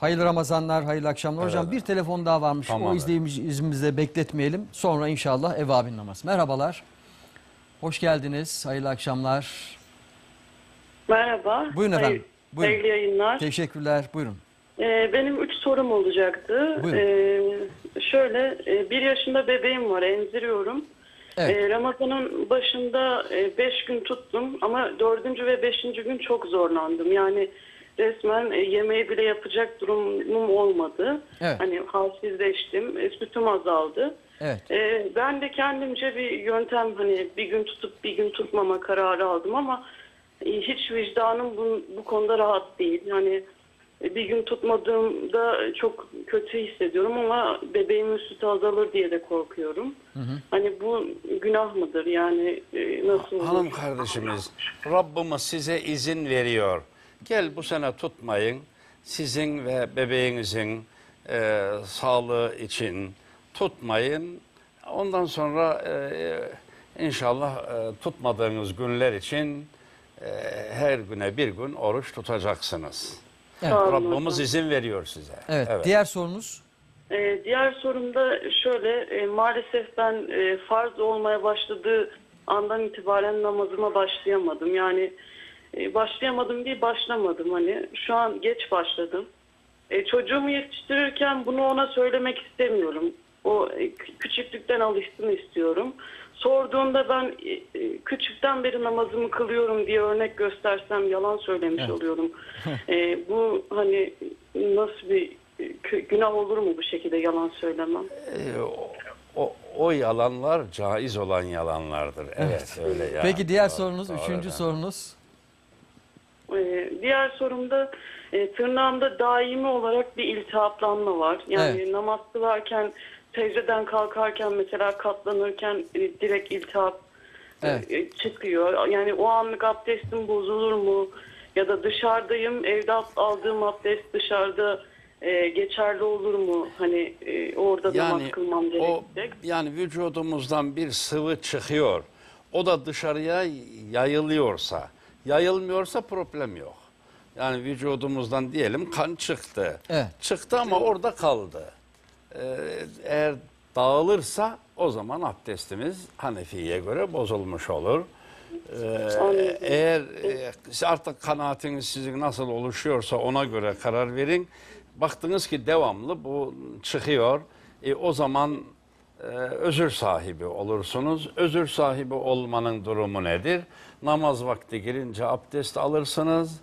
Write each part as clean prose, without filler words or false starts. Hayırlı Ramazanlar, hayırlı akşamlar. Hocam evet, bir telefon daha varmış. Tamam, o izleyicimizi de bekletmeyelim. Sonra inşallah ev abinin namazı. Merhabalar. Hoş geldiniz. Hayırlı akşamlar. Merhaba. Buyurun efendim. Buyurun. Hayırlı yayınlar. Teşekkürler. Buyurun. Benim 3 sorum olacaktı. Şöyle, 1 yaşında bebeğim var. Emziriyorum. Evet. Ramazan'ın başında 5 gün tuttum ama 4. ve 5. gün çok zorlandım. Yani resmen yemeği bile yapacak durumum olmadı. Evet. Hani halsizleştim, sütüm azaldı. Evet. Ben de kendimce bir yöntem, hani bir gün tutup bir gün tutmama kararı aldım ama hiç vicdanım bu konuda rahat değil. Yani bir gün tutmadığımda çok kötü hissediyorum ama bebeğimin sütü azalır diye de korkuyorum. Hı hı. Hani bu günah mıdır? Yani nasıl? Hanım kardeşimiz, Rabbimiz size izin veriyor. Gel bu sene tutmayın, sizin ve bebeğinizin sağlığı için tutmayın. Ondan sonra inşallah tutmadığınız günler için her güne bir gün oruç tutacaksınız. Evet. Rabbimiz izin veriyor size. Evet, evet. Diğer sorunuz? Diğer sorum da şöyle, maalesef ben farz olmaya başladığı andan itibaren namazıma başlayamadım. Yani başlayamadım diye başlamadım, hani şu an geç başladım. Çocuğumu yetiştirirken bunu ona söylemek istemiyorum. O küçüklükten alışsın istiyorum. Sorduğunda ben küçükten beri namazımı kılıyorum diye örnek göstersem yalan söylemiş evet, oluyorum. Bu hani nasıl bir günah olur mu bu şekilde yalan söylemem? O yalanlar caiz olan yalanlardır. Evet, evet. Öyle yani. Peki diğer sorunuz, doğru, üçüncü yani sorunuz? Diğer sorumda tırnağımda daimi olarak bir iltihaplanma var. Yani evet, namaz kılarken, secdeden kalkarken mesela katlanırken direkt iltihap evet, çıkıyor. Yani o anlık abdestim bozulur mu? Ya da dışarıdayım, evde aldığım abdest dışarıda geçerli olur mu? Hani orada yani namaz kılmam gerekecek. Yani vücudumuzdan bir sıvı çıkıyor. O da dışarıya yayılıyorsa, yayılmıyorsa problem yok. Yani vücudumuzdan diyelim kan çıktı. Evet. Çıktı ama orada kaldı. Eğer dağılırsa o zaman abdestimiz Hanefi'ye göre bozulmuş olur. Eğer artık kanaatiniz sizin nasıl oluşuyorsa ona göre karar verin. Baktınız ki devamlı bu çıkıyor. O zaman özür sahibi olursunuz. Özür sahibi olmanın durumu nedir? Namaz vakti girince abdest alırsınız.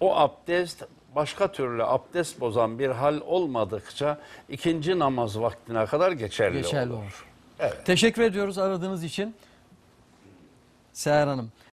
O abdest başka türlü abdest bozan bir hal olmadıkça ikinci namaz vaktine kadar geçerli olur. Evet. Teşekkür ediyoruz aradığınız için Seher Hanım.